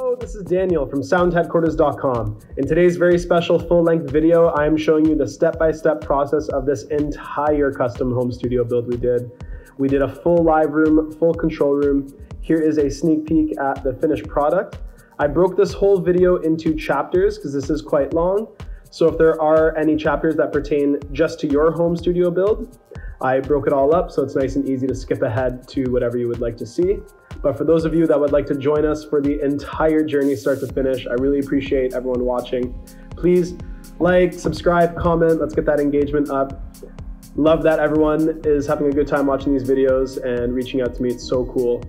Hello, this is Daniel from soundheadquarters.com. In today's very special full-length video, I am showing you the step-by-step process of this entire custom home studio build we did. We did a full live room, full control room. Here is a sneak peek at the finished product. I broke this whole video into chapters because this is quite long. So if there are any chapters that pertain just to your home studio build, I broke it all up so it's nice and easy to skip ahead to whatever you would like to see. But for those of you that would like to join us for the entire journey start to finish, I really appreciate everyone watching. Please like, subscribe, comment, let's get that engagement up. Love that everyone is having a good time watching these videos and reaching out to me, it's so cool.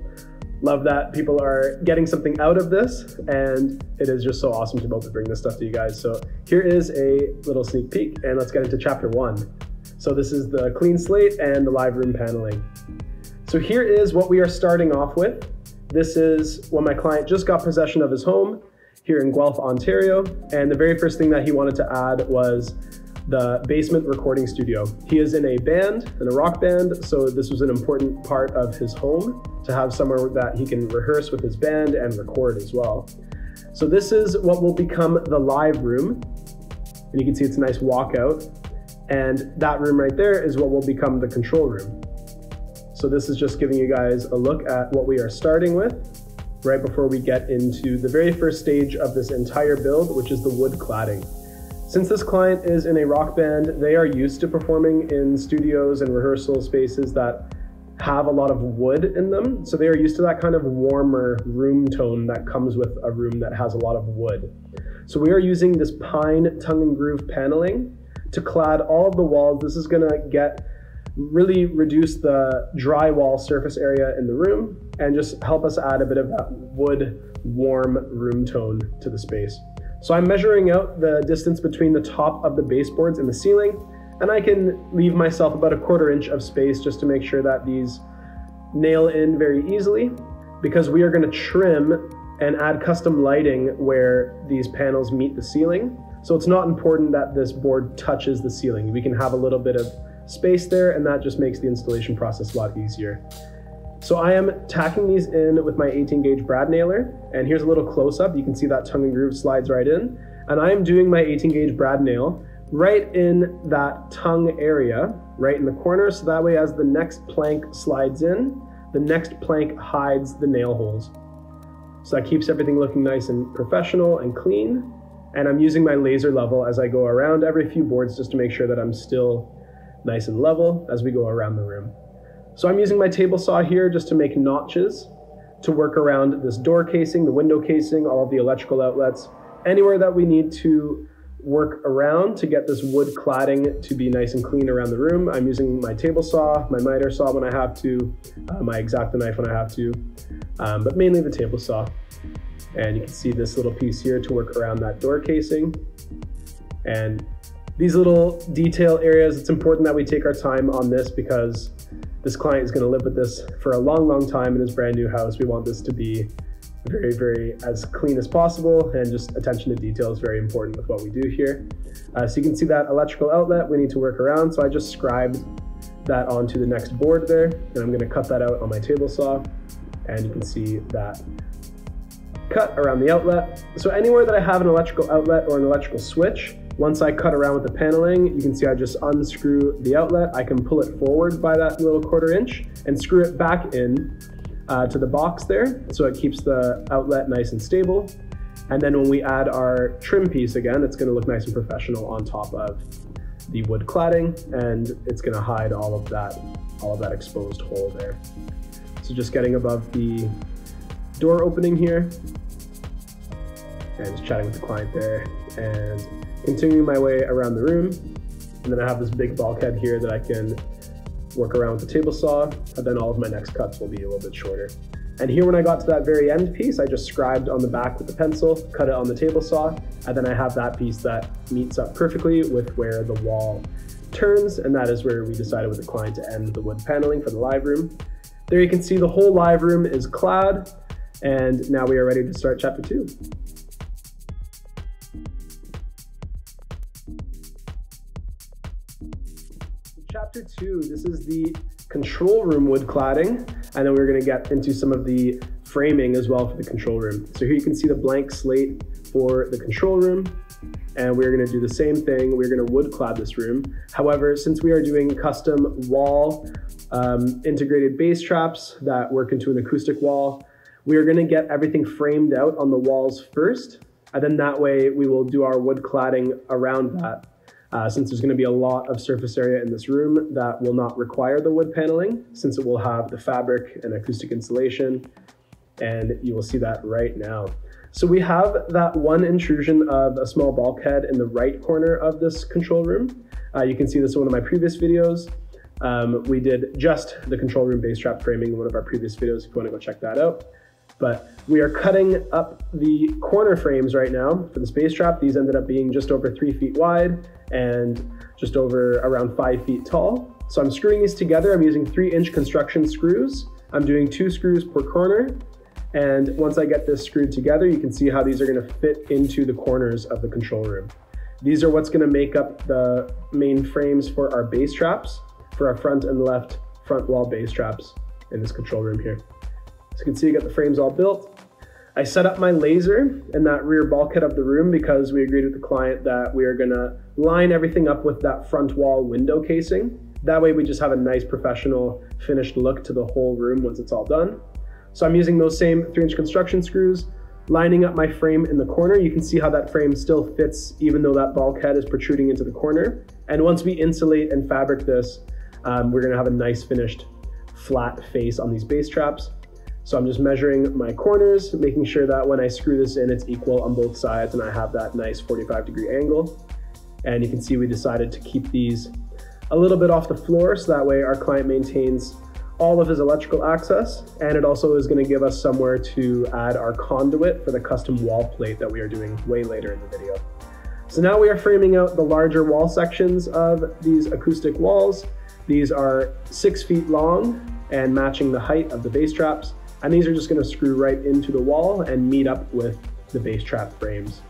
Love that people are getting something out of this and it is just so awesome to be able to bring this stuff to you guys. So here is a little sneak peek and let's get into chapter one. So this is the clean slate and the live room paneling. So here is what we are starting off with. This is when my client just got possession of his home here in Guelph, Ontario. And the very first thing that he wanted to add was the basement recording studio. He is in a band, in a rock band. So this was an important part of his home to have somewhere that he can rehearse with his band and record as well. So this is what will become the live room. And you can see it's a nice walkout. And that room right there is what will become the control room. So this is just giving you guys a look at what we are starting with right before we get into the very first stage of this entire build, which is the wood cladding. Since this client is in a rock band, they are used to performing in studios and rehearsal spaces that have a lot of wood in them. So they are used to that kind of warmer room tone that comes with a room that has a lot of wood. So we are using this pine tongue and groove paneling to clad all of the walls. This is gonna really reduce the drywall surface area in the room and just help us add a bit of that wood warm room tone to the space. So I'm measuring out the distance between the top of the baseboards and the ceiling, and I can leave myself about 1/4 inch of space just to make sure that these nail in very easily, because we are going to trim and add custom lighting where these panels meet the ceiling. So it's not important that this board touches the ceiling. We can have a little bit of space there, and that just makes the installation process a lot easier. So I am tacking these in with my 18 gauge brad nailer, and here's a little close up. You can see that tongue and groove slides right in, and I am doing my 18 gauge brad nail right in that tongue area, right in the corner, so that way as the next plank slides in, the next plank hides the nail holes. So that keeps everything looking nice and professional and clean, and I'm using my laser level as I go around every few boards just to make sure that I'm still nice and level as we go around the room. So I'm using my table saw here just to make notches to work around this door casing, the window casing, all of the electrical outlets, anywhere that we need to work around to get this wood cladding to be nice and clean around the room. I'm using my table saw, my miter saw when I have to, my X-Acto knife when I have to, but mainly the table saw. And you can see this little piece here to work around that door casing. And these little detail areas, it's important that we take our time on this because this client is going to live with this for a long, long time in his brand new house. We want this to be very, very as clean as possible, and just attention to detail is very important with what we do here. So you can see that electrical outlet we need to work around. So I just scribed that onto the next board there, and I'm going to cut that out on my table saw, and you can see that cut around the outlet. So anywhere that I have an electrical outlet or an electrical switch, once I cut around with the paneling, you can see I just unscrew the outlet. I can pull it forward by that little 1/4 inch and screw it back in to the box there, so it keeps the outlet nice and stable. And then when we add our trim piece again, it's gonna look nice and professional on top of the wood cladding, and it's gonna hide all of that exposed hole there. So just getting above the door opening here, and just chatting with the client there, and continuing my way around the room. And then I have this big bulkhead here that I can work around with the table saw, and then all of my next cuts will be a little bit shorter. And here when I got to that very end piece, I just scribed on the back with the pencil, cut it on the table saw, and then I have that piece that meets up perfectly with where the wall turns, and that is where we decided with the client to end the wood paneling for the live room. There you can see the whole live room is clad, and now we are ready to start chapter two. Chapter two, this is the control room wood cladding, and then we're going to get into some of the framing as well for the control room. So here you can see the blank slate for the control room, and we're going to do the same thing. We're going to wood clad this room. However, since we are doing custom wall integrated bass traps that work into an acoustic wall, we are going to get everything framed out on the walls first, and then that way we will do our wood cladding around that, since there's going to be a lot of surface area in this room that will not require the wood paneling, since it will have the fabric and acoustic insulation, and you will see that right now. So we have that one intrusion of a small bulkhead in the right corner of this control room. You can see this in one of my previous videos. We did just the control room bass trap framing in one of our previous videos if you want to go check that out. But we are cutting up the corner frames right now for this bass trap. These ended up being just over 3 feet wide and just over around 5 feet tall. So I'm screwing these together. I'm using 3-inch construction screws. I'm doing 2 screws per corner. And once I get this screwed together, you can see how these are going to fit into the corners of the control room. These are what's going to make up the main frames for our bass traps, for our front and left front wall bass traps in this control room here. So you can see you got the frames all built. I set up my laser in that rear bulkhead of the room because we agreed with the client that we are gonna line everything up with that front wall window casing. That way we just have a nice professional finished look to the whole room once it's all done. So I'm using those same 3-inch construction screws, lining up my frame in the corner. You can see how that frame still fits even though that bulkhead is protruding into the corner. And once we insulate and fabric this, we're gonna have a nice finished flat face on these bass traps. So I'm just measuring my corners, making sure that when I screw this in, it's equal on both sides and I have that nice 45-degree angle. And you can see we decided to keep these a little bit off the floor so that way our client maintains all of his electrical access, and it also is going to give us somewhere to add our conduit for the custom wall plate that we are doing way later in the video. So now we are framing out the larger wall sections of these acoustic walls. These are 6 feet long and matching the height of the bass traps. And these are just going to screw right into the wall and meet up with the bass trap frames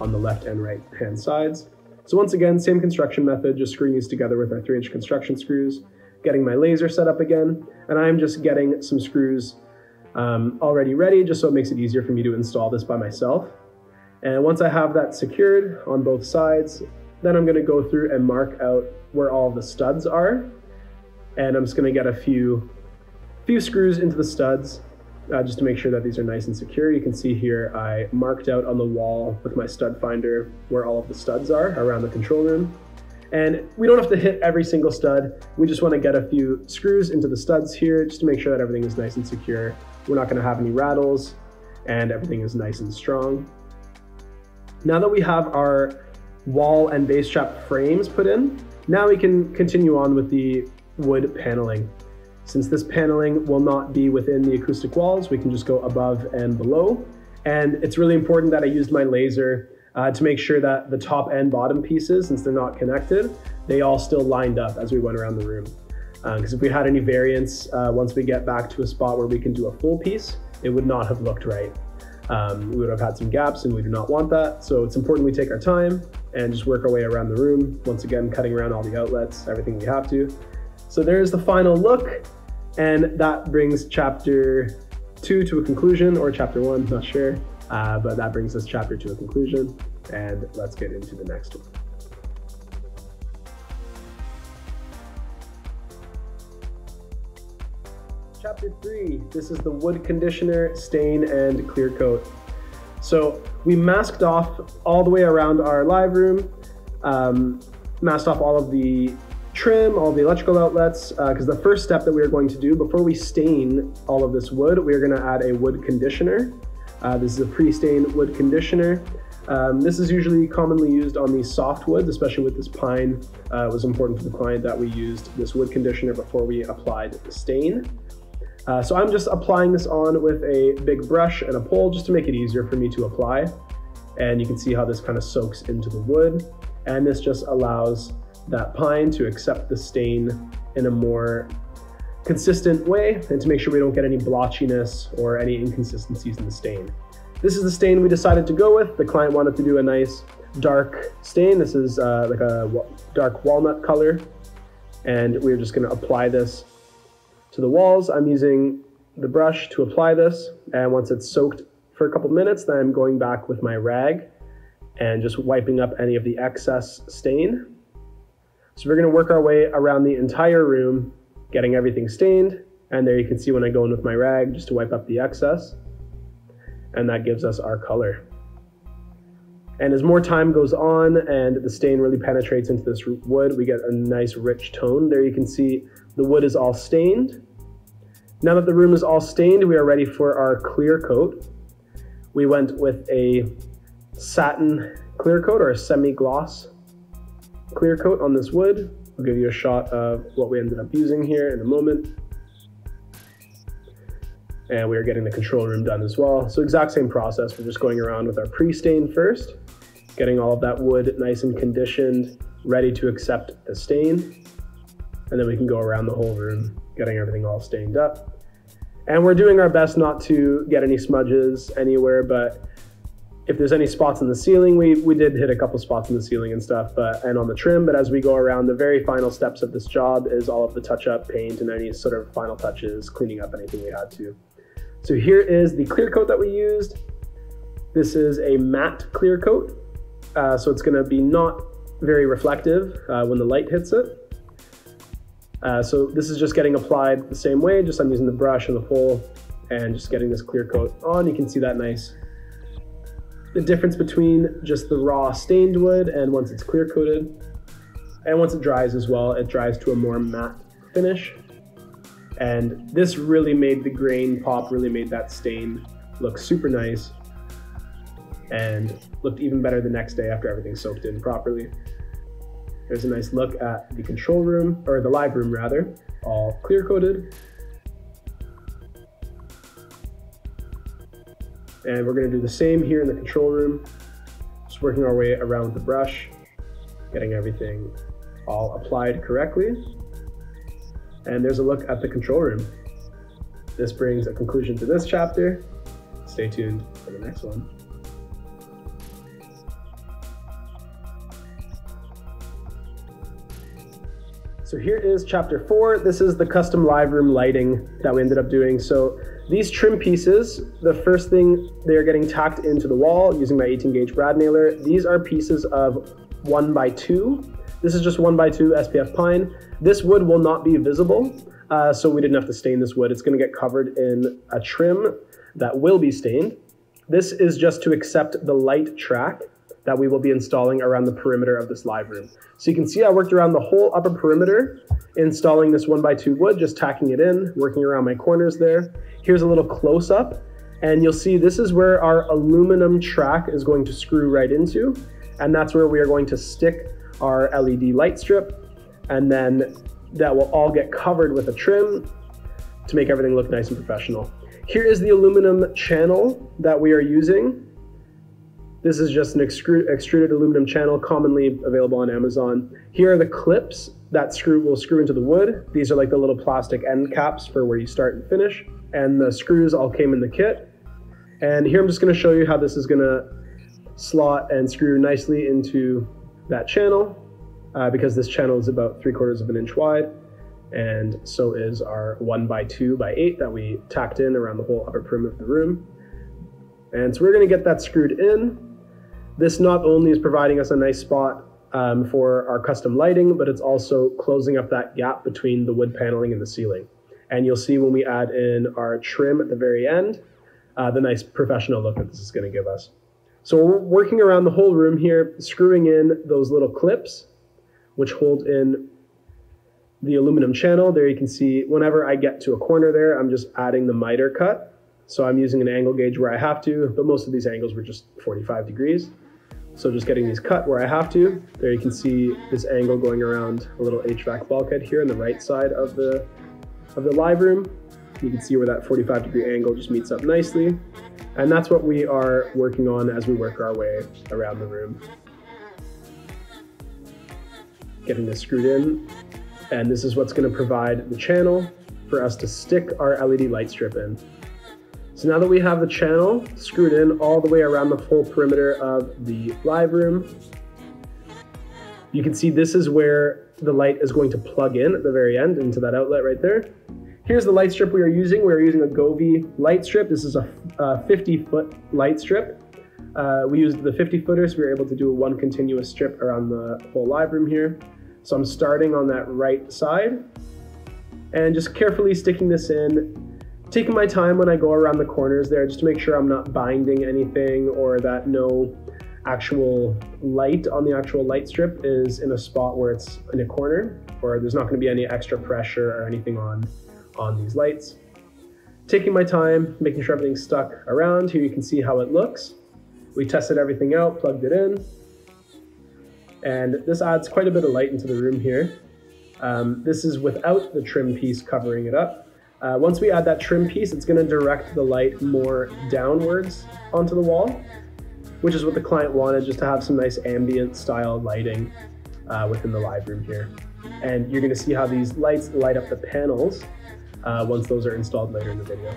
on the left and right hand sides. So once again, same construction method, just screwing these together with our 3-inch construction screws, getting my laser set up again, and I'm just getting some screws already ready just so it makes it easier for me to install this by myself. And once I have that secured on both sides, then I'm going to go through and mark out where all the studs are. And I'm just going to get a few screws into the studs, just to make sure that these are nice and secure. You can see here I marked out on the wall with my stud finder where all of the studs are around the control room. And we don't have to hit every single stud. We just want to get a few screws into the studs here just to make sure that everything is nice and secure. We're not going to have any rattles and everything is nice and strong. Now that we have our wall and bass trap frames put in, now we can continue on with the wood paneling. Since this paneling will not be within the acoustic walls, we can just go above and below. And it's really important that I used my laser to make sure that the top and bottom pieces, since they're not connected, they all still lined up as we went around the room. Because if we had any variance, once we get back to a spot where we can do a full piece, it would not have looked right. We would have had some gaps and we do not want that. So it's important we take our time and just work our way around the room. Once again, cutting around all the outlets, everything we have to. So there's the final look, and that brings chapter 2 to a conclusion, or chapter 1, not sure, but that brings this chapter to a conclusion, and let's get into the next one. Chapter 3, this is the wood conditioner, stain, and clear coat. So we masked off all the way around our live room, masked off all of the trim, all the electrical outlets, because the first step that we are going to do before we stain all of this wood, we are going to add a wood conditioner. This is a pre-stained wood conditioner. This is usually commonly used on these soft woods, especially with this pine. It was important for the client that we used this wood conditioner before we applied the stain. So I'm just applying this on with a big brush and a pole just to make it easier for me to apply. And you can see how this kind of soaks into the wood, and this just allows that pine to accept the stain in a more consistent way and to make sure we don't get any blotchiness or any inconsistencies in the stain. This is the stain we decided to go with. The client wanted to do a nice dark stain. This is like a dark walnut color, and we're just going to apply this to the walls. I'm using the brush to apply this, and once it's soaked for a couple minutes, then I'm going back with my rag and just wiping up any of the excess stain. So we're going to work our way around the entire room, getting everything stained. And there you can see when I go in with my rag just to wipe up the excess. And that gives us our color. And as more time goes on and the stain really penetrates into this wood, we get a nice rich tone. There you can see the wood is all stained. Now that the room is all stained, we are ready for our clear coat. We went with a satin clear coat or a semi-gloss clear coat on this wood. I'll give you a shot of what we ended up using here in a moment. And we are getting the control room done as well. So exact same process. We're just going around with our pre-stain first, getting all of that wood nice and conditioned, ready to accept the stain. And then we can go around the whole room, getting everything all stained up. And we're doing our best not to get any smudges anywhere, but if there's any spots in the ceiling, we did hit a couple spots in the ceiling and stuff, and on the trim, but as we go around, the very final steps of this job is all of the touch-up, paint, and any sort of final touches, cleaning up anything we had to. So here is the clear coat that we used. This is a matte clear coat, so it's gonna be not very reflective when the light hits it. So this is just getting applied the same way, just I'm using the brush and the pole and just getting this clear coat on. You can see that nice, the difference between just the raw stained wood and once it's clear coated. And once it dries as well, it dries to a more matte finish. And this really made the grain pop, really made that stain look super nice and looked even better the next day after everything soaked in properly. There's a nice look at the control room, or the live room rather, all clear coated. And we're gonna do the same here in the control room, just working our way around with the brush, getting everything all applied correctly. And there's a look at the control room. This brings a conclusion to this chapter. Stay tuned for the next one. So here is chapter 4. This is the custom live room lighting that we ended up doing. So these trim pieces, the first thing, they're getting tacked into the wall using my 18-gauge brad nailer. These are pieces of 1x2. This is just 1x2 SPF pine. This wood will not be visible, so we didn't have to stain this wood. It's gonna get covered in a trim that will be stained. This is just to accept the light track that we will be installing around the perimeter of this live room. So you can see I worked around the whole upper perimeter, installing this 1x2 wood, just tacking it in, working around my corners there. Here's a little close up, and you'll see this is where our aluminum track is going to screw right into, and that's where we are going to stick our LED light strip, and then that will all get covered with a trim to make everything look nice and professional. Here is the aluminum channel that we are using. This is just an extruded aluminum channel commonly available on Amazon. Here are the clips that will screw into the wood. These are like the little plastic end caps for where you start and finish, and the screws all came in the kit. And here I'm just gonna show you how this is gonna slot and screw nicely into that channel, because this channel is about 3/4 of an inch wide, and so is our 1x2x8 that we tacked in around the whole upper perimeter of the room. And so we're gonna get that screwed in. This not only is providing us a nice spot for our custom lighting, but it's also closing up that gap between the wood paneling and the ceiling. And you'll see when we add in our trim at the very end, the nice professional look that this is gonna give us. So we're working around the whole room here, screwing in those little clips, which hold in the aluminum channel. There you can see whenever I get to a corner there, I'm just adding the miter cut. So I'm using an angle gauge where I have to, but most of these angles were just 45 degrees. So just getting these cut where I have to. There you can see this angle going around a little HVAC bulkhead here on the right side of the live room. You can see where that 45-degree angle just meets up nicely. And that's what we are working on as we work our way around the room. Getting this screwed in. And this is what's gonna provide the channel for us to stick our LED light strip in. So now that we have the channel screwed in all the way around the whole perimeter of the live room, you can see this is where the light is going to plug in at the very end into that outlet right there. Here's the light strip we are using. We are using a Govee light strip. This is a 50-foot light strip. We used the 50-footer, so we were able to do one continuous strip around the whole live room here. So I'm starting on that right side and just carefully sticking this in, taking my time when I go around the corners there just to make sure I'm not binding anything or that no actual light on the actual light strip is in a spot where it's in a corner or there's not going to be any extra pressure or anything on these lights. Taking my time, making sure everything's stuck around. Here you can see how it looks. We tested everything out, plugged it in, and this adds quite a bit of light into the room here. This is without the trim piece covering it up. Once we add that trim piece, it's going to direct the light more downwards onto the wall, which is what the client wanted, just to have some nice ambient style lighting within the live room here. And you're going to see how these lights light up the panels once those are installed later in the video.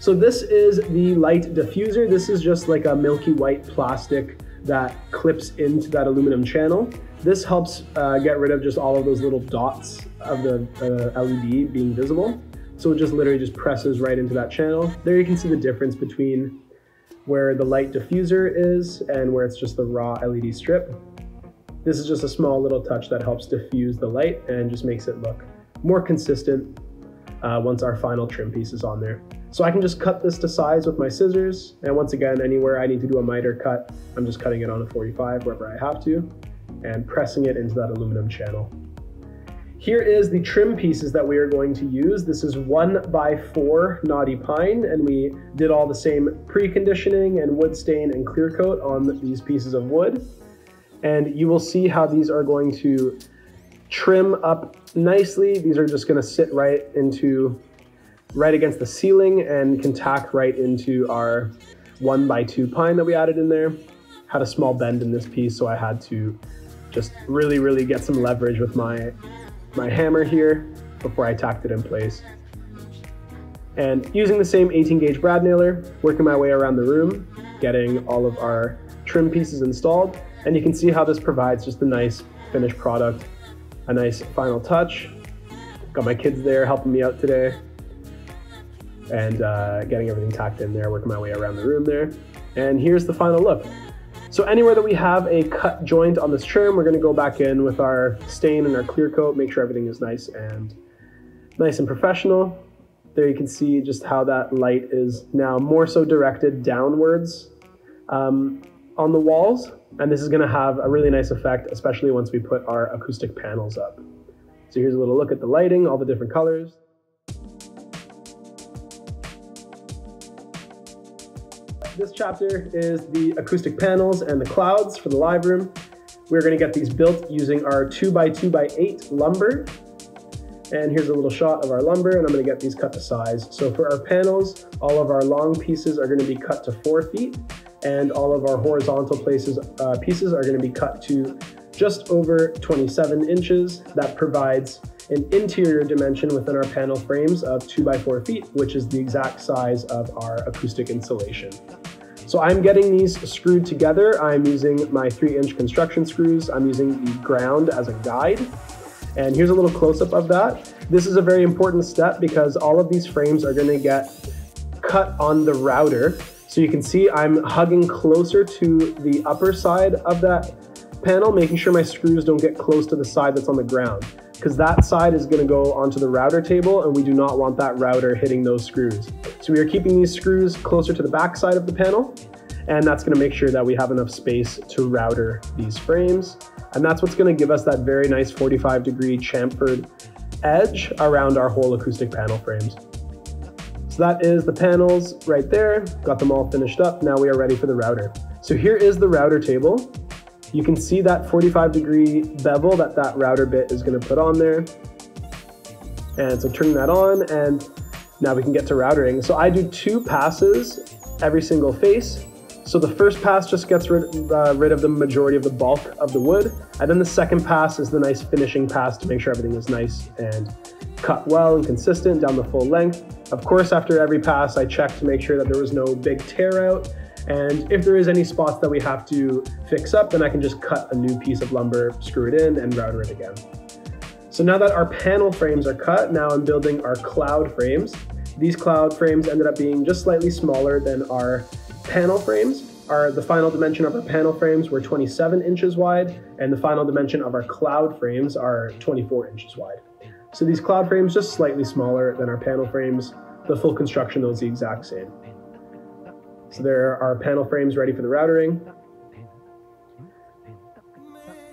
So this is the light diffuser. This is just like a milky white plastic that clips into that aluminum channel. This helps get rid of just all of those little dots of the LED being visible. So it just literally just presses right into that channel. There you can see the difference between where the light diffuser is and where it's just the raw LED strip. This is just a small little touch that helps diffuse the light and just makes it look more consistent once our final trim piece is on there. So I can just cut this to size with my scissors, and once again, anywhere I need to do a miter cut, I'm just cutting it on a 45 wherever I have to and pressing it into that aluminum channel. Here is the trim pieces that we are going to use. This is 1x4 knotty pine, and we did all the same preconditioning and wood stain and clear coat on these pieces of wood. And you will see how these are going to trim up nicely. These are just going to sit right against the ceiling and can tack right into our 1x2 pine that we added in there. Had a small bend in this piece, so I had to just really get some leverage with my hammer here before I tacked it in place. And using the same 18-gauge brad nailer, working my way around the room, getting all of our trim pieces installed. And you can see how this provides just a nice finished product, a nice final touch. Got my kids there helping me out today, and getting everything tacked in there, working my way around the room there. And here's the final look. So anywhere that we have a cut joint on this trim, we're gonna go back in with our stain and our clear coat, make sure everything is nice and professional. There you can see just how that light is now more so directed downwards on the walls. And this is gonna have a really nice effect, especially once we put our acoustic panels up. So here's a little look at the lighting, all the different colors. This chapter is the acoustic panels and the clouds for the live room. We're going to get these built using our 2x2x8 lumber. And here's a little shot of our lumber, and I'm going to get these cut to size. So for our panels, all of our long pieces are going to be cut to 4 feet, and all of our horizontal pieces are going to be cut to just over 27 inches. That provides an interior dimension within our panel frames of 2x4 feet, which is the exact size of our acoustic insulation. So I'm getting these screwed together. I'm using my 3-inch construction screws. I'm using the ground as a guide. And here's a little close-up of that. This is a very important step because all of these frames are gonna get cut on the router. So you can see I'm hugging closer to the upper side of that panel, making sure my screws don't get close to the side that's on the ground, because that side is going to go onto the router table, and we do not want that router hitting those screws. So we are keeping these screws closer to the back side of the panel, and that's going to make sure that we have enough space to router these frames. And that's what's going to give us that very nice 45-degree chamfered edge around our whole acoustic panel frames. So that is the panels right there. Got them all finished up. Now we are ready for the router. So here is the router table. You can see that 45-degree bevel that that router bit is going to put on there. And so turn that on, and now we can get to routering. So I do 2 passes every single face. So the first pass just gets rid of the majority of the bulk of the wood. And then the second pass is the nice finishing pass to make sure everything is nice and cut well and consistent down the full length. Of course, after every pass, I check to make sure that there was no big tear out. And if there is any spots that we have to fix up, then I can just cut a new piece of lumber, screw it in, and router it again. So now that our panel frames are cut, now I'm building our cloud frames. These cloud frames ended up being just slightly smaller than our panel frames. The final dimension of our panel frames were 27 inches wide, and the final dimension of our cloud frames are 24 inches wide. So these cloud frames just slightly smaller than our panel frames. The full construction though is the exact same. So there are our panel frames ready for the routering.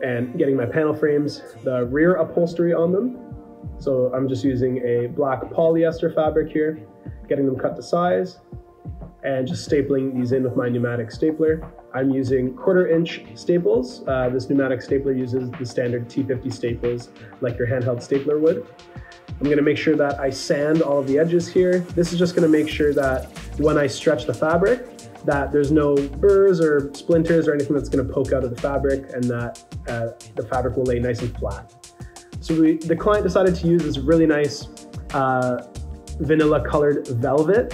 And getting my panel frames, the rear upholstery on them. So I'm just using a black polyester fabric here, getting them cut to size, and just stapling these in with my pneumatic stapler. I'm using 1/4-inch staples. This pneumatic stapler uses the standard T50 staples like your handheld stapler would. I'm gonna make sure that I sand all of the edges here. This is just gonna make sure that when I stretch the fabric, that there's no burrs or splinters or anything that's gonna poke out of the fabric, and that the fabric will lay nice and flat. So the client decided to use this really nice vanilla colored velvet.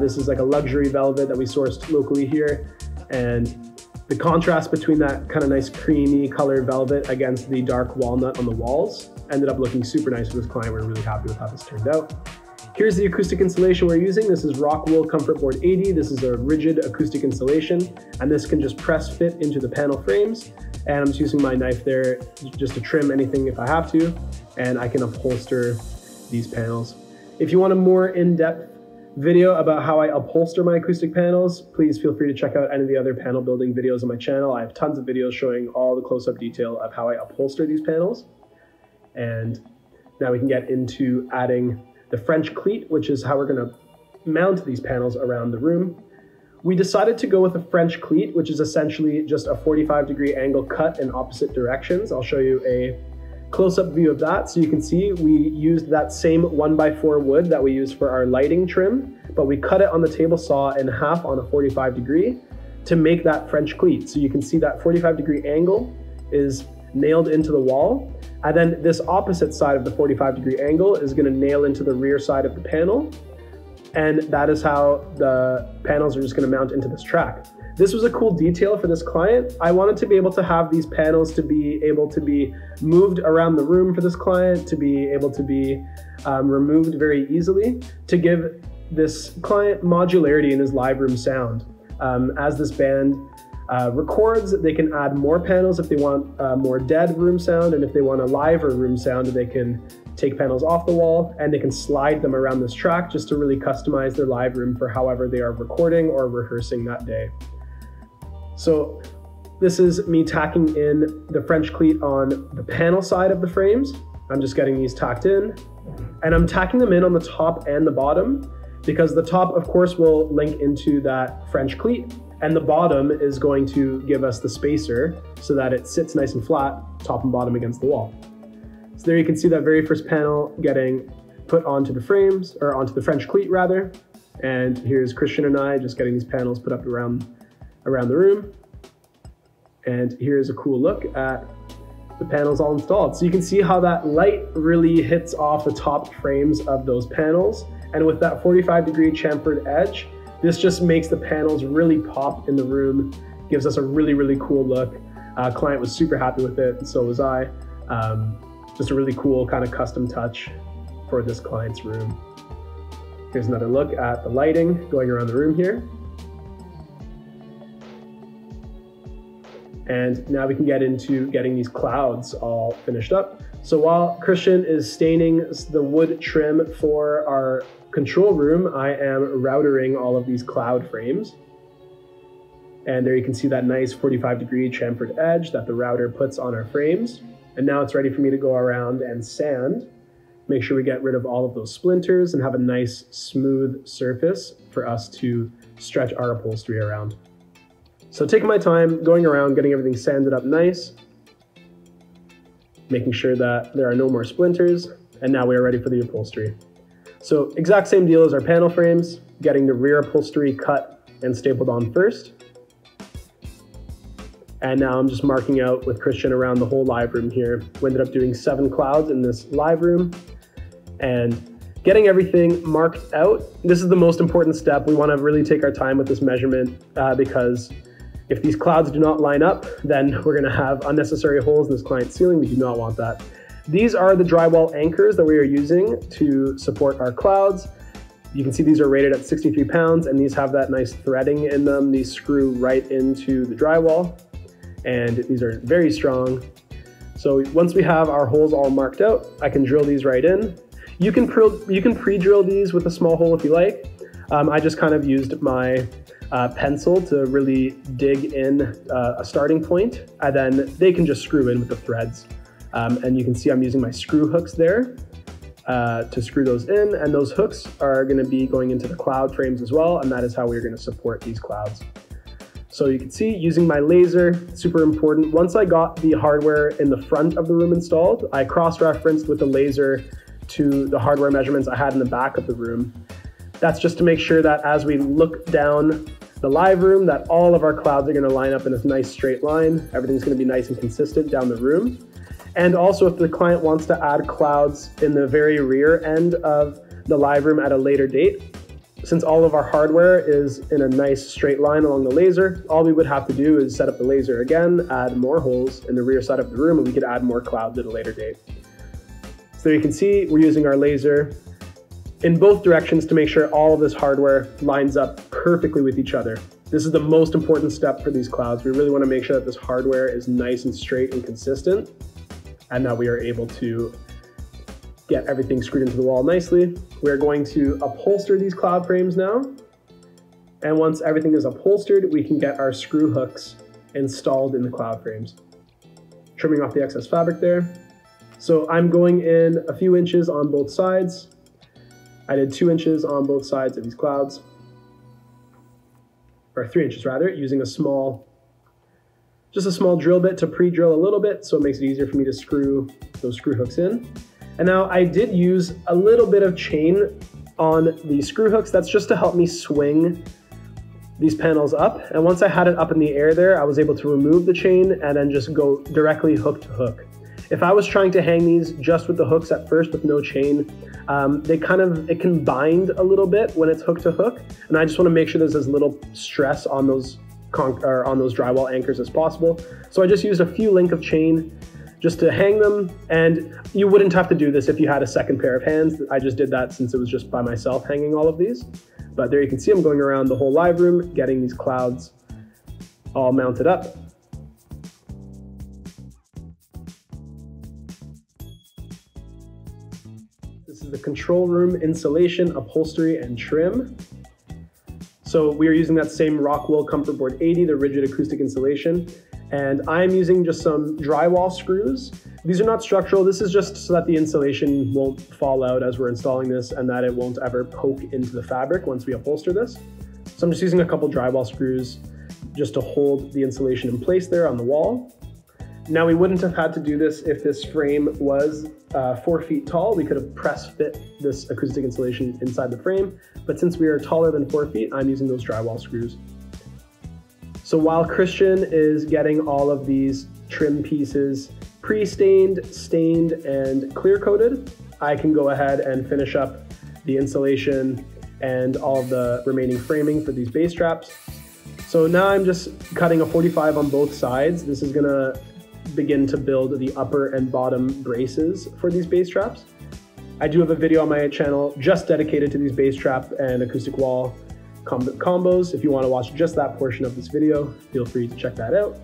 This is like a luxury velvet that we sourced locally here. And the contrast between that kind of nice creamy colored velvet against the dark walnut on the walls ended up looking super nice for this client. We're really happy with how this turned out. Here's the acoustic insulation we're using. This is Rockwool Comfort Board 80. This is a rigid acoustic insulation, and this can just press fit into the panel frames. And I'm just using my knife there just to trim anything if I have to, and I can upholster these panels. If you want a more in-depth video about how I upholster my acoustic panels, please feel free to check out any of the other panel building videos on my channel. I have tons of videos showing all the close-up detail of how I upholster these panels. And now we can get into adding the French cleat, which is how we're gonna mount these panels around the room. We decided to go with a French cleat, which is essentially just a 45-degree angle cut in opposite directions. I'll show you a close-up view of that. So you can see we used that same 1x4 wood that we used for our lighting trim, but we cut it on the table saw in half on a 45-degree to make that French cleat. So you can see that 45-degree angle is nailed into the wall. And then this opposite side of the 45-degree angle is gonna nail into the rear side of the panel. And that is how the panels are just gonna mount into this track. This was a cool detail for this client. I wanted to be able to have these panels to be able to be moved around the room for this client, to be able to be removed very easily, to give this client modularity in his live room sound. As this band records, they can add more panels if they want more dead room sound, and if they want a liver room sound, they can take panels off the wall and they can slide them around this track just to really customize their live room for however they are recording or rehearsing that day. So this is me tacking in the French cleat on the panel side of the frames. I'm just getting these tacked in, and I'm tacking them in on the top and the bottom, because the top of course will link into that French cleat, and the bottom is going to give us the spacer so that it sits nice and flat, top and bottom against the wall. So there you can see that very first panel getting put onto the frames, or onto the French cleat rather. And here's Christian and I just getting these panels put up around the room. And here's a cool look at the panels all installed. So you can see how that light really hits off the top frames of those panels. And with that 45-degree chamfered edge, this just makes the panels really pop in the room, gives us a really, really cool look. Client was super happy with it, and so was I. Just a really cool kind of custom touch for this client's room. Here's another look at the lighting going around the room here. And now we can get into getting these clouds all finished up. So while Christian is staining the wood trim for our control room, I am routering all of these cloud frames. And there you can see that nice 45-degree chamfered edge that the router puts on our frames. And now it's ready for me to go around and sand, make sure we get rid of all of those splinters and have a nice smooth surface for us to stretch our upholstery around. So taking my time, going around, getting everything sanded up nice, making sure that there are no more splinters, and now we are ready for the upholstery. So exact same deal as our panel frames, getting the rear upholstery cut and stapled on first. And now I'm just marking out with Christian around the whole live room here. We ended up doing 7 clouds in this live room and getting everything marked out. This is the most important step. We want to really take our time with this measurement because if these clouds do not line up, then we're going to have unnecessary holes in this client's ceiling. We do not want that. These are the drywall anchors that we are using to support our clouds. You can see these are rated at 63 pounds and these have that nice threading in them. These screw right into the drywall and these are very strong. So once we have our holes all marked out, I can drill these right in. You can pre-drill these with a small hole if you like. I just kind of used my pencil to really dig in a starting point, and then they can just screw in with the threads. And you can see I'm using my screw hooks there to screw those in, and those hooks are going to be going into the cloud frames as well, and that is how we're going to support these clouds. So you can see using my laser, super important. Once I got the hardware in the front of the room installed, I cross-referenced with the laser to the hardware measurements I had in the back of the room. That's just to make sure that as we look down the live room, that all of our clouds are going to line up in this nice straight line. Everything's going to be nice and consistent down the room. And also if the client wants to add clouds in the very rear end of the live room at a later date, since all of our hardware is in a nice straight line along the laser, all we would have to do is set up the laser again, add more holes in the rear side of the room, and we could add more clouds at a later date. So you can see we're using our laser in both directions to make sure all of this hardware lines up perfectly with each other. This is the most important step for these clouds. We really want to make sure that this hardware is nice and straight and consistent, and that we are able to get everything screwed into the wall nicely. We're going to upholster these cloud frames now. And once everything is upholstered, we can get our screw hooks installed in the cloud frames. Trimming off the excess fabric there. So I'm going in a few inches on both sides. I did 2 inches on both sides of these clouds, or 3 inches rather, using a small just a small drill bit to pre-drill a little bit, so it makes it easier for me to screw those screw hooks in. And now I did use a little bit of chain on the screw hooks. That's just to help me swing these panels up. And once I had it up in the air there, I was able to remove the chain and then just go directly hook to hook. If I was trying to hang these just with the hooks at first with no chain, it can bind a little bit when it's hook to hook. And I just want to make sure there's as little stress on those drywall anchors as possible. So I just used a few lengths of chain just to hang them, and you wouldn't have to do this if you had a second pair of hands. I just did that since it was just by myself hanging all of these. But there you can see I'm going around the whole live room, getting these clouds all mounted up. This is the control room installation, upholstery, and trim. So we are using that same Rockwool Comfort Board 80, the rigid acoustic insulation, and I'm using just some drywall screws. These are not structural. This is just so that the insulation won't fall out as we're installing this and that it won't ever poke into the fabric once we upholster this. So I'm just using a couple drywall screws just to hold the insulation in place there on the wall. Now we wouldn't have had to do this if this frame was 4 feet tall. We could have press fit this acoustic insulation inside the frame, but since we are taller than 4 feet, I'm using those drywall screws. So while Christian is getting all of these trim pieces pre-stained, stained, and clear coated, I can go ahead and finish up the insulation and all of the remaining framing for these base straps. So now I'm just cutting a 45 on both sides. This is gonna begin to build the upper and bottom braces for these bass traps. I do have a video on my channel just dedicated to these bass trap and acoustic wall combos. If you want to watch just that portion of this video, feel free to check that out.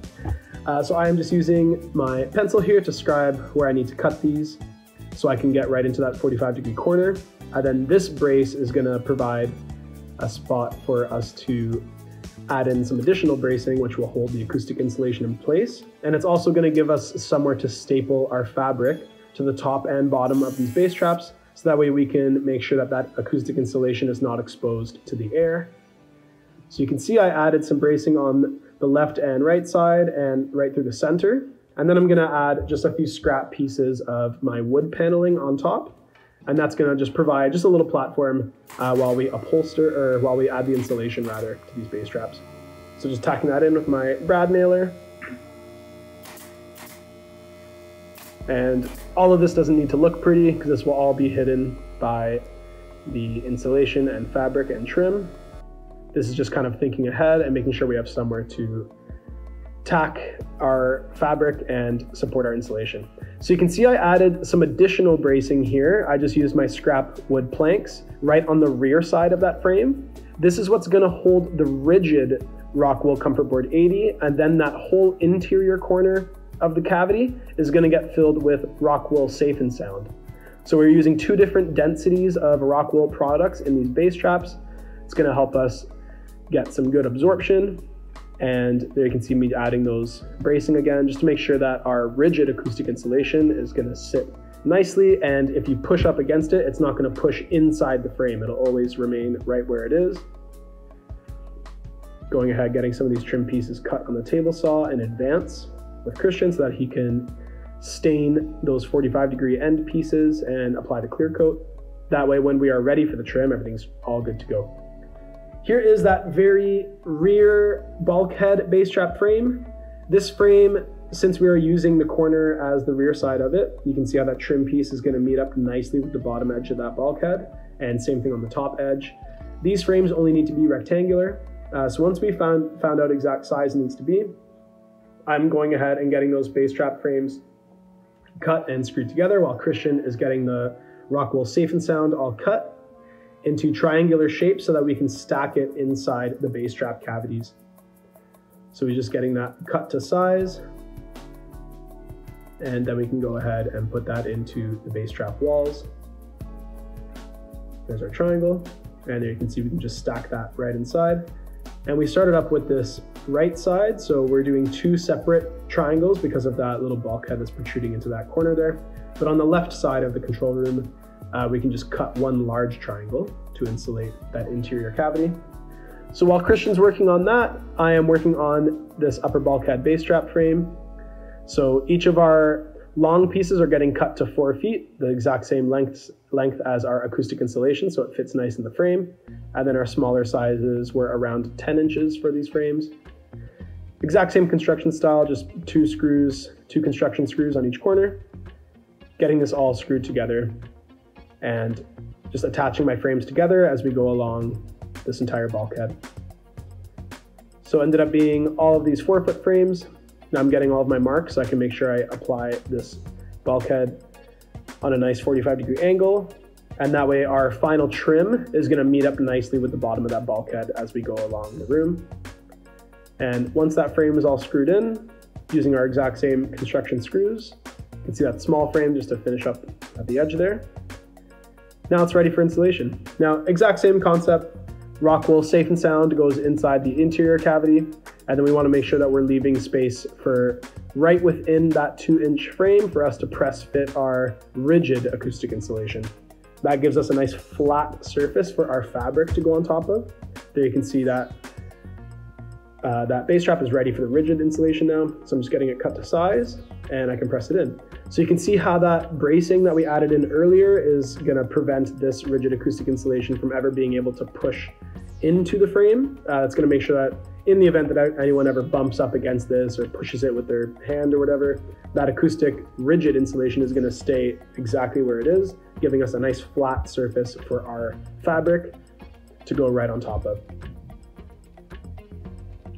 So I am just using my pencil here to scribe where I need to cut these so I can get right into that 45-degree corner. And then this brace is going to provide a spot for us to add in some additional bracing, which will hold the acoustic insulation in place. And it's also going to give us somewhere to staple our fabric to the top and bottom of these base traps, so that way we can make sure that that acoustic insulation is not exposed to the air. So you can see I added some bracing on the left and right side and right through the center. And then I'm going to add just a few scrap pieces of my wood paneling on top. And that's going to just provide just a little platform while we add the insulation rather to these base traps. So just tacking that in with my brad nailer. And all of this doesn't need to look pretty because this will all be hidden by the insulation and fabric and trim. This is just kind of thinking ahead and making sure we have somewhere to tack our fabric and support our insulation. So you can see I added some additional bracing here. I just used my scrap wood planks right on the rear side of that frame. This is what's gonna hold the rigid Rockwool Comfort Board 80, and then that whole interior corner of the cavity is gonna get filled with Rockwool Safe and Sound. So we're using two different densities of Rockwool products in these base traps. It's gonna help us get some good absorption. And there you can see me adding those bracing again, just to make sure that our rigid acoustic insulation is gonna sit nicely. And if you push up against it, it's not gonna push inside the frame. It'll always remain right where it is. Going ahead, getting some of these trim pieces cut on the table saw in advance with Christian so that he can stain those 45-degree end pieces and apply the clear coat. That way, when we are ready for the trim, everything's all good to go. Here is that very rear bulkhead base trap frame. This frame, since we are using the corner as the rear side of it, you can see how that trim piece is gonna meet up nicely with the bottom edge of that bulkhead, and same thing on the top edge. These frames only need to be rectangular. So once we found out exact size it needs to be, I'm going ahead and getting those base trap frames cut and screwed together while Christian is getting the Rockwool Safe and Sound all cut into triangular shape so that we can stack it inside the base trap cavities. So we're just getting that cut to size, and then we can go ahead and put that into the base trap walls. There's our triangle, and there you can see we can just stack that right inside. And we started up with this right side, so we're doing two separate triangles because of that little bulkhead that's protruding into that corner there. But on the left side of the control room, we can just cut one large triangle to insulate that interior cavity. So while Christian's working on that, I am working on this upper bulkhead base trap frame. So each of our long pieces are getting cut to 4 feet, the exact same length as our acoustic insulation, so it fits nice in the frame. And then our smaller sizes were around 10 inches for these frames. Exact same construction style, just two construction screws on each corner. Getting this all screwed together and just attaching my frames together as we go along this entire bulkhead. So ended up being all of these 4-foot frames. Now I'm getting all of my marks so I can make sure I apply this bulkhead on a nice 45-degree angle. And that way our final trim is gonna meet up nicely with the bottom of that bulkhead as we go along the room. And once that frame is all screwed in, using our exact same construction screws, you can see that small frame just to finish up at the edge there. Now it's ready for insulation. Now, exact same concept, Rockwool Safe and Sound goes inside the interior cavity, and then we wanna make sure that we're leaving space for right within that 2-inch frame for us to press fit our rigid acoustic insulation. That gives us a nice flat surface for our fabric to go on top of. There you can see that that base trap is ready for the rigid insulation now. So I'm just getting it cut to size and I can press it in. So you can see how that bracing that we added in earlier is gonna prevent this rigid acoustic insulation from ever being able to push into the frame. It's gonna make sure that in the event that anyone ever bumps up against this or pushes it with their hand or whatever, that acoustic rigid insulation is gonna stay exactly where it is, giving us a nice flat surface for our fabric to go right on top of.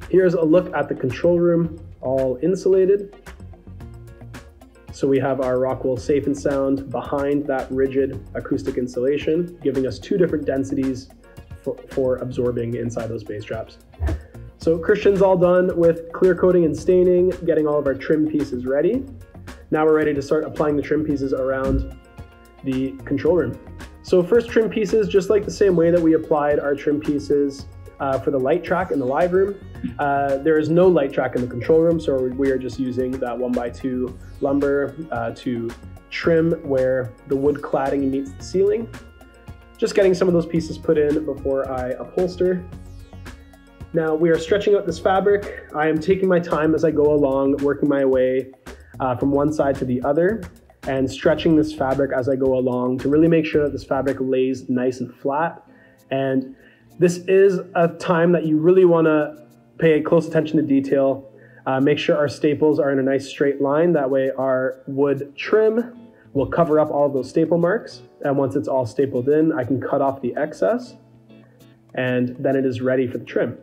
Here's a look at the control room, all insulated. So we have our Rockwool Safe and Sound behind that rigid acoustic insulation, giving us two different densities for absorbing inside those base traps. So Christian's all done with clear coating and staining, getting all of our trim pieces ready. Now we're ready to start applying the trim pieces around the control room. So first trim pieces, just like the same way that we applied our trim pieces for the light track in the live room. There is no light track in the control room, so we are just using that 1x2 lumber to trim where the wood cladding meets the ceiling. Just getting some of those pieces put in before I upholster. Now we are stretching out this fabric. I am taking my time as I go along, working my way from one side to the other and stretching this fabric as I go along to really make sure that this fabric lays nice and flat. And this is a time that you really want to pay close attention to detail. Make sure our staples are in a nice straight line. That way our wood trim will cover up all of those staple marks. And once it's all stapled in, I can cut off the excess and then it is ready for the trim.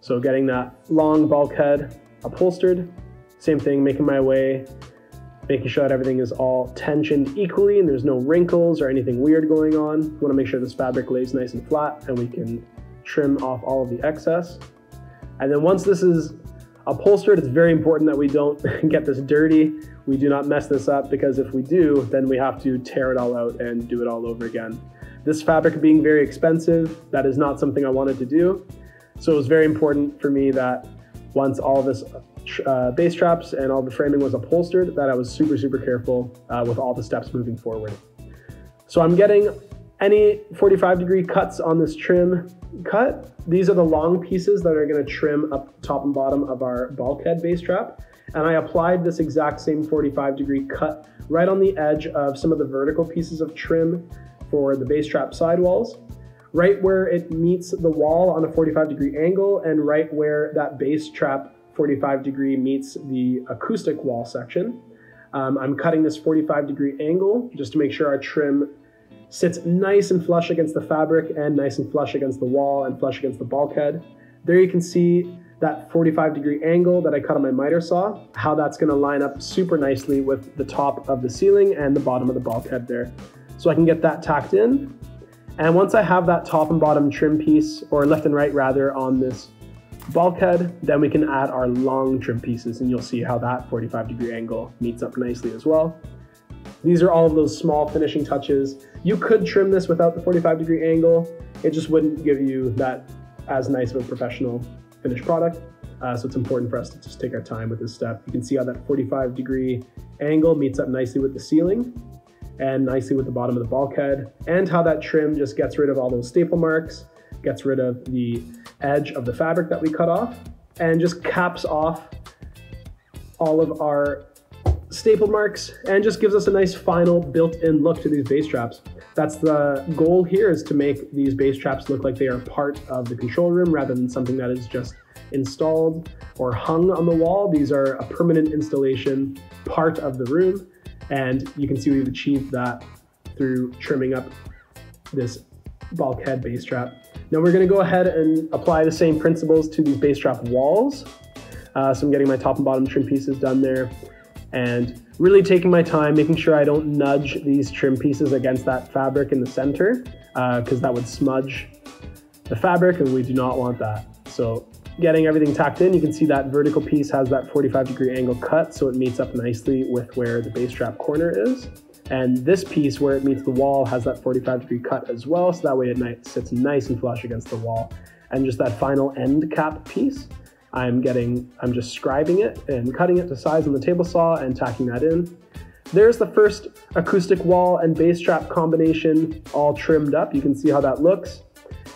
So getting that long bulkhead upholstered. Same thing, making my way, making sure that everything is all tensioned equally and there's no wrinkles or anything weird going on. We want to make sure this fabric lays nice and flat and we can trim off all of the excess. And then once this is upholstered, it's very important that we don't get this dirty. We do not mess this up, because if we do, then we have to tear it all out and do it all over again. This fabric being very expensive, that is not something I wanted to do. So it was very important for me that once all this base straps and all the framing was upholstered, that I was super careful with all the steps moving forward. So I'm getting any 45-degree cuts on this trim cut. These are the long pieces that are going to trim up top and bottom of our bulkhead base strap. And I applied this exact same 45-degree cut right on the edge of some of the vertical pieces of trim for the base strap sidewalls, right where it meets the wall on a 45-degree angle, and right where that base strap 45-degree meets the acoustic wall section. I'm cutting this 45-degree angle just to make sure our trim sits nice and flush against the fabric and nice and flush against the wall and flush against the bulkhead. There you can see that 45-degree angle that I cut on my miter saw, how that's gonna line up super nicely with the top of the ceiling and the bottom of the bulkhead there. So I can get that tacked in. And once I have that top and bottom trim piece, or left and right rather, on this bulkhead, then we can add our long trim pieces, and you'll see how that 45-degree angle meets up nicely as well. These are all of those small finishing touches. You could trim this without the 45-degree angle. It just wouldn't give you that as nice of a professional finished product. So it's important for us to just take our time with this step. You can see how that 45-degree angle meets up nicely with the ceiling and nicely with the bottom of the bulkhead, and how that trim just gets rid of all those staple marks, gets rid of the edge of the fabric that we cut off, and just caps off all of our staple marks and just gives us a nice final built-in look to these base straps. That's the goal here, is to make these base straps look like they are part of the control room rather than something that is just installed or hung on the wall. These are a permanent installation, part of the room, and you can see we've achieved that through trimming up this bulkhead base strap. Now we're going to go ahead and apply the same principles to these base strap walls. So I'm getting my top and bottom trim pieces done there, and really taking my time, making sure I don't nudge these trim pieces against that fabric in the center, because that would smudge the fabric and we do not want that. So getting everything tacked in, you can see that vertical piece has that 45-degree angle cut, so it meets up nicely with where the base strap corner is. And this piece where it meets the wall has that 45-degree cut as well, so that way it sits nice and flush against the wall. And just that final end cap piece, I'm just scribing it and cutting it to size on the table saw and tacking that in. There's the first acoustic wall and base strap combination all trimmed up. You can see how that looks.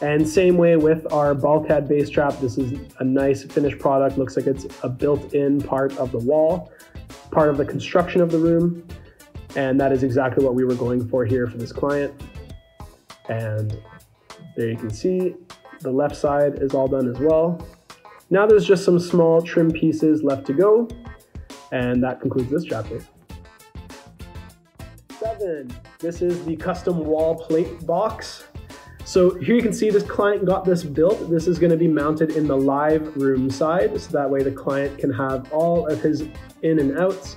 And same way with our bulkhead base strap, this is a nice finished product. Looks like it's a built-in part of the wall, part of the construction of the room. And that is exactly what we were going for here for this client. And there you can see the left side is all done as well. Now there's just some small trim pieces left to go, and that concludes this chapter. 7, this is the custom wall plate box. So here you can see this client got this built. This is going to be mounted in the live room side, so that way the client can have all of his in and outs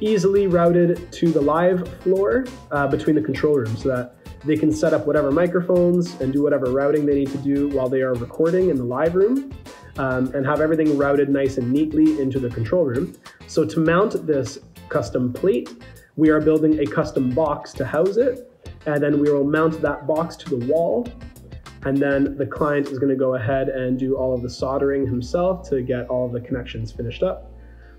easily routed to the live floor between the control rooms, so that they can set up whatever microphones and do whatever routing they need to do while they are recording in the live room, and have everything routed nice and neatly into the control room. So to mount this custom plate, we are building a custom box to house it, and then we will mount that box to the wall, and then the client is going to go ahead and do all of the soldering himself to get all of the connections finished up.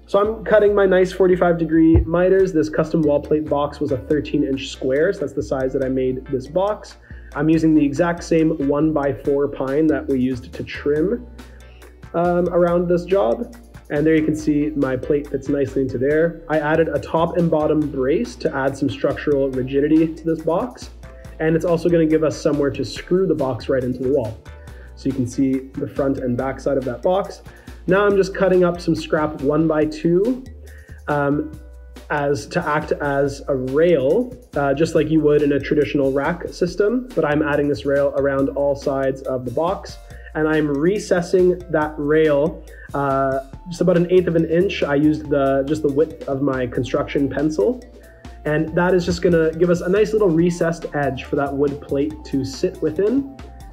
So I'm cutting my nice 45-degree miters. This custom wall plate box was a 13-inch square, so that's the size that I made this box. I'm using the exact same 1x4 pine that we used to trim around this job. And there you can see my plate fits nicely into there. I added a top and bottom brace to add some structural rigidity to this box. And it's also going to give us somewhere to screw the box right into the wall. So you can see the front and back side of that box. Now I'm just cutting up some scrap 1x2 to act as a rail, just like you would in a traditional rack system, but I'm adding this rail around all sides of the box. and I'm recessing that rail just about 1/8 of an inch. I used just the width of my construction pencil, and that is just gonna give us a nice little recessed edge for that wood plate to sit within.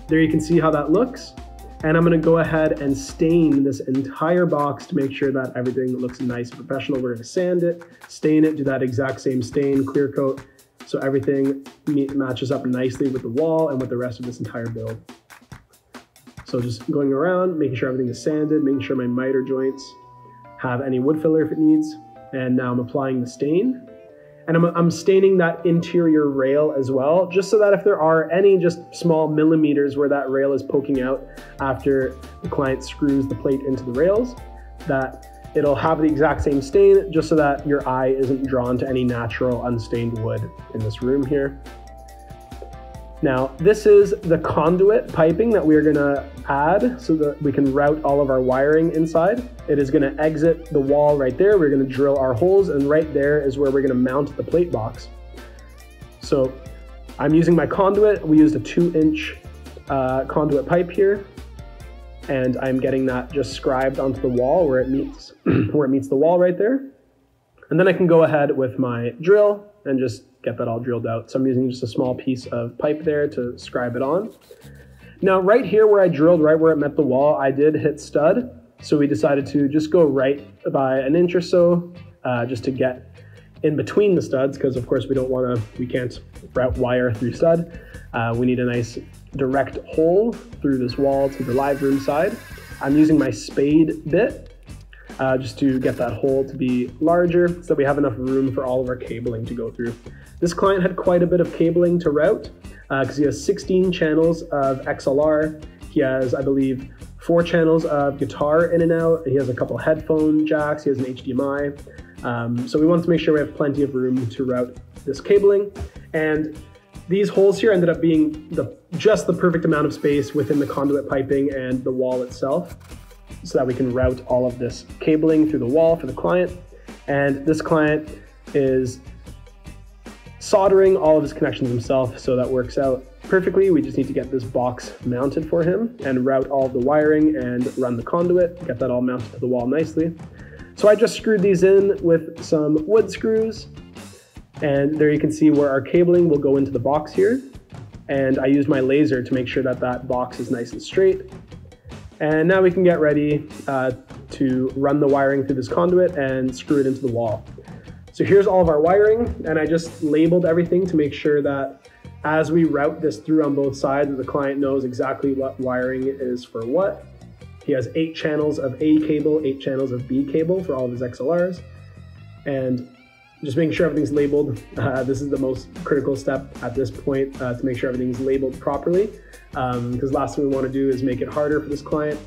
There you can see how that looks. And I'm gonna go ahead and stain this entire box to make sure that everything looks nice and professional. We're gonna sand it, stain it, do that exact same stain, clear coat, so everything matches up nicely with the wall and with the rest of this entire build. So just going around, making sure everything is sanded, making sure my miter joints have any wood filler if it needs. And now I'm applying the stain. And I'm staining that interior rail as well, just so that if there are any just small millimeters where that rail is poking out after the client screws the plate into the rails, that it'll have the exact same stain, just so that your eye isn't drawn to any natural unstained wood in this room here. Now, this is the conduit piping that we're gonna add so that we can route all of our wiring inside. It is gonna exit the wall right there. We're gonna drill our holes, and right there is where we're gonna mount the plate box. So I'm using my conduit. We used a 2-inch conduit pipe here, and I'm getting that just scribed onto the wall where it meets, where it meets the wall right there. And then I can go ahead with my drill and just get that all drilled out. So I'm using just a small piece of pipe there to scribe it on. Now, right here where I drilled, right where it met the wall, I did hit stud. So we decided to just go right by 1 inch or so, just to get in between the studs, because of course we don't want to, we can't route wire through stud. We need a nice direct hole through this wall to the live room side. I'm using my spade bit, just to get that hole to be larger so that we have enough room for all of our cabling to go through. This client had quite a bit of cabling to route because he has 16 channels of XLR. He has, I believe, 4 channels of guitar in and out. He has a couple headphone jacks. He has an HDMI. So we wanted to make sure we have plenty of room to route this cabling. And these holes here ended up being just the perfect amount of space within the conduit piping and the wall itself, so that we can route all of this cabling through the wall for the client. And this client is soldering all of his connections himself, so that works out perfectly. We just need to get this box mounted for him and route all the wiring and run the conduit, get that all mounted to the wall nicely. So I just screwed these in with some wood screws, and there you can see where our cabling will go into the box here. And I used my laser to make sure that that box is nice and straight. And now we can get ready to run the wiring through this conduit and screw it into the wall. So here's all of our wiring, and I just labeled everything to make sure that as we route this through on both sides, the client knows exactly what wiring is for what. He has 8 channels of A cable, 8 channels of B cable for all of his XLRs. And just making sure everything's labeled. This is the most critical step at this point, to make sure everything's labeled properly, because last thing we want to do is make it harder for this client.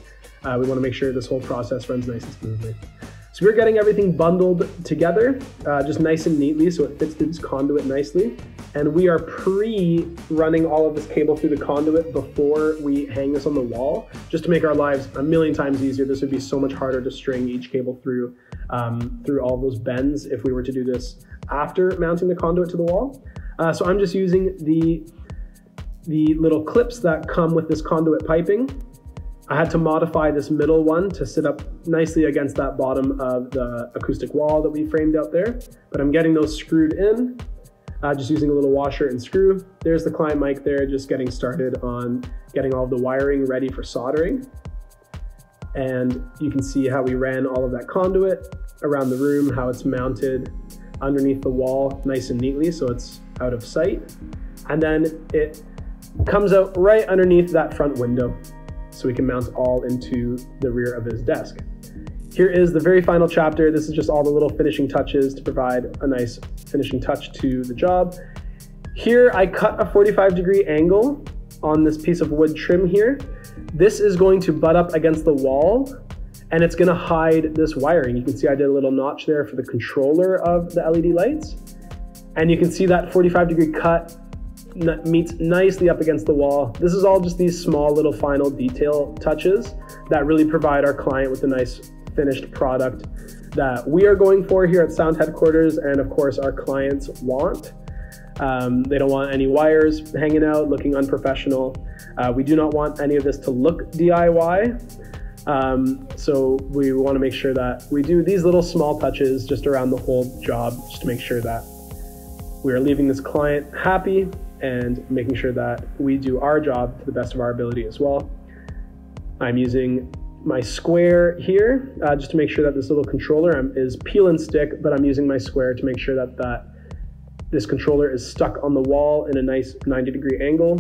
We want to make sure this whole process runs nice and smoothly. So we're getting everything bundled together, just nice and neatly, so it fits through this conduit nicely. And we are pre-running all of this cable through the conduit before we hang this on the wall, just to make our lives a million times easier. This would be so much harder to string each cable through through all those bends if we were to do this after mounting the conduit to the wall. So I'm just using the little clips that come with this conduit piping. I had to modify this middle one to sit up nicely against that bottom of the acoustic wall that we framed out there, but I'm getting those screwed in, just using a little washer and screw. There's the client mic there, just getting started on getting all the wiring ready for soldering. And you can see how we ran all of that conduit around the room, how it's mounted underneath the wall nice and neatly so it's out of sight. And then it comes out right underneath that front window, so we can mount all into the rear of his desk. Here is the very final chapter. This is just all the little finishing touches to provide a nice finishing touch to the job. Here I cut a 45-degree angle on this piece of wood trim here. This is going to butt up against the wall, and it's gonna hide this wiring. You can see I did a little notch there for the controller of the LED lights. And you can see that 45-degree cut meets nicely up against the wall. This is all just these small little final detail touches that really provide our client with a nice finished product that we are going for here at Sound Headquarters, and of course our clients want. They don't want any wires hanging out, looking unprofessional. We do not want any of this to look DIY. So we want to make sure that we do these little small touches just around the whole job, just to make sure that we are leaving this client happy and making sure that we do our job to the best of our ability as well. I'm using my square here just to make sure that this little controller is peel and stick, but I'm using my square to make sure that this controller is stuck on the wall in a nice 90-degree angle.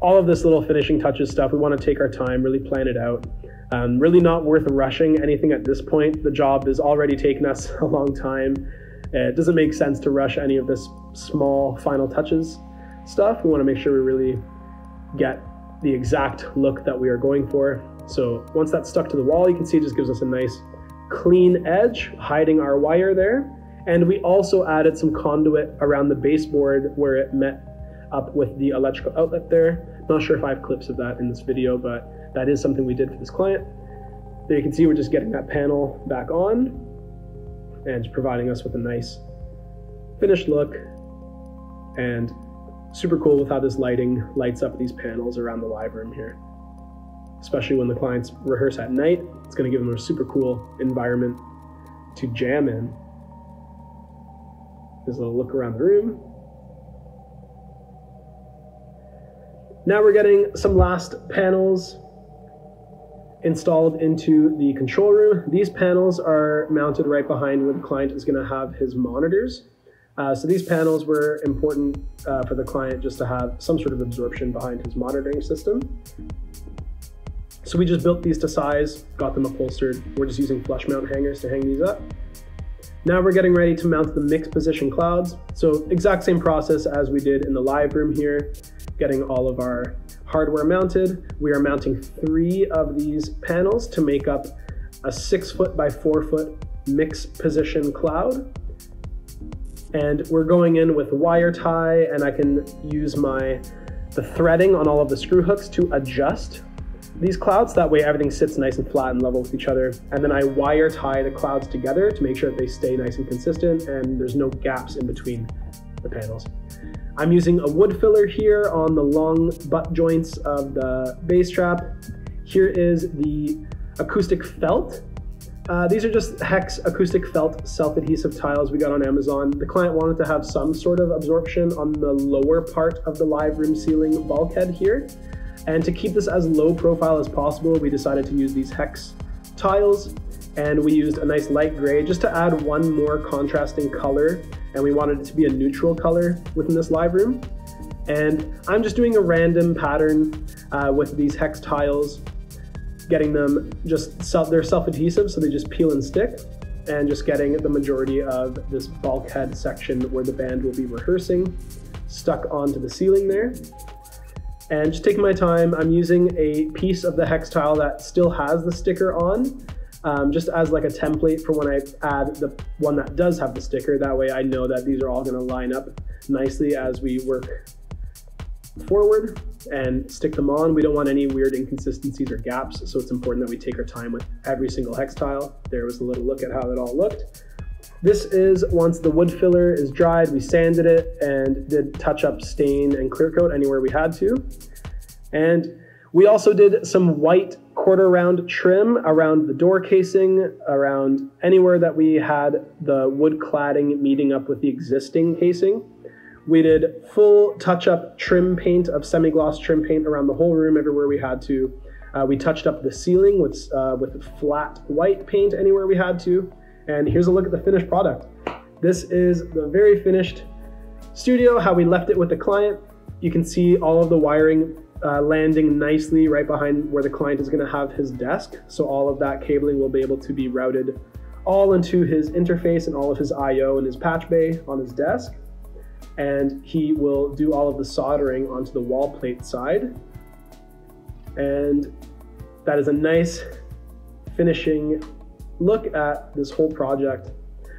All of this little finishing touches stuff, we want to take our time, really plan it out. Really not worth rushing anything at this point. The job has already taken us a long time. It doesn't make sense to rush any of this small final touches stuff. We want to make sure we really get the exact look that we are going for. So once that's stuck to the wall, you can see it just gives us a nice clean edge, hiding our wire there. And we also added some conduit around the baseboard where it met up with the electrical outlet there. Not sure if I have clips of that in this video, but that is something we did for this client. There you can see we're just getting that panel back on and it's providing us with a nice finished look, and super cool with how this lighting lights up these panels around the live room here. Especially when the clients rehearse at night, it's going to give them a super cool environment to jam in. There's a little look around the room. Now we're getting some last panels installed into the control room. These panels are mounted right behind where the client is going to have his monitors. So these panels were important for the client just to have some sort of absorption behind his monitoring system. So we just built these to size, got them upholstered. We're just using flush mount hangers to hang these up. Now we're getting ready to mount the mixed position clouds. So exact same process as we did in the live room here, getting all of our hardware mounted. We are mounting 3 of these panels to make up a 6-foot by 4-foot mixed position cloud. And we're going in with wire tie, and I can use the threading on all of the screw hooks to adjust these clouds. That way everything sits nice and flat and level with each other. And then I wire tie the clouds together to make sure that they stay nice and consistent and there's no gaps in between the panels. I'm using a wood filler here on the long butt joints of the bass trap. Here is the acoustic felt. These are just hex acoustic felt self-adhesive tiles we got on Amazon. The client wanted to have some sort of absorption on the lower part of the live room ceiling bulkhead here. And to keep this as low profile as possible, we decided to use these hex tiles, and we used a nice light gray just to add one more contrasting color, and we wanted it to be a neutral color within this live room. And I'm just doing a random pattern with these hex tiles, getting them just, they're self-adhesive, so they just peel and stick, and just getting the majority of this bulkhead section where the band will be rehearsing stuck onto the ceiling there. And just taking my time, I'm using a piece of the hex tile that still has the sticker on, just as like a template for when I add the one that does have the sticker. That way I know that these are all going to line up nicely as we work forward and stick them on. We don't want any weird inconsistencies or gaps, so it's important that we take our time with every single hex tile. There was a little look at how it all looked. This is once the wood filler is dried, we sanded it and did touch up, stain, and clear coat anywhere we had to. And we also did some white quarter round trim around the door casing, around anywhere that we had the wood cladding meeting up with the existing casing. We did full touch up trim paint of semi-gloss trim paint around the whole room everywhere we had to. We touched up the ceiling with flat white paint anywhere we had to. And here's a look at the finished product. This is the very finished studio, how we left it with the client. You can see all of the wiring landing nicely right behind where the client is going to have his desk. So all of that cabling will be able to be routed all into his interface and all of his IO and his patch bay on his desk. And he will do all of the soldering onto the wall plate side. And that is a nice finishing look at this whole project.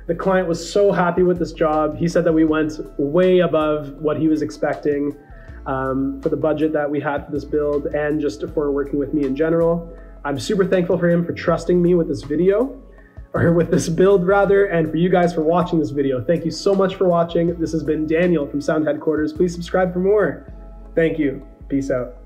The client was so happy with this job. He said that we went way above what he was expecting for the budget that we had for this build and just for working with me in general. I'm super thankful for him for trusting me with this video, or with this build rather, and for you guys for watching this video. Thank you so much for watching. This has been Daniel from Sound Headquarters. Please subscribe for more. Thank you. Peace out.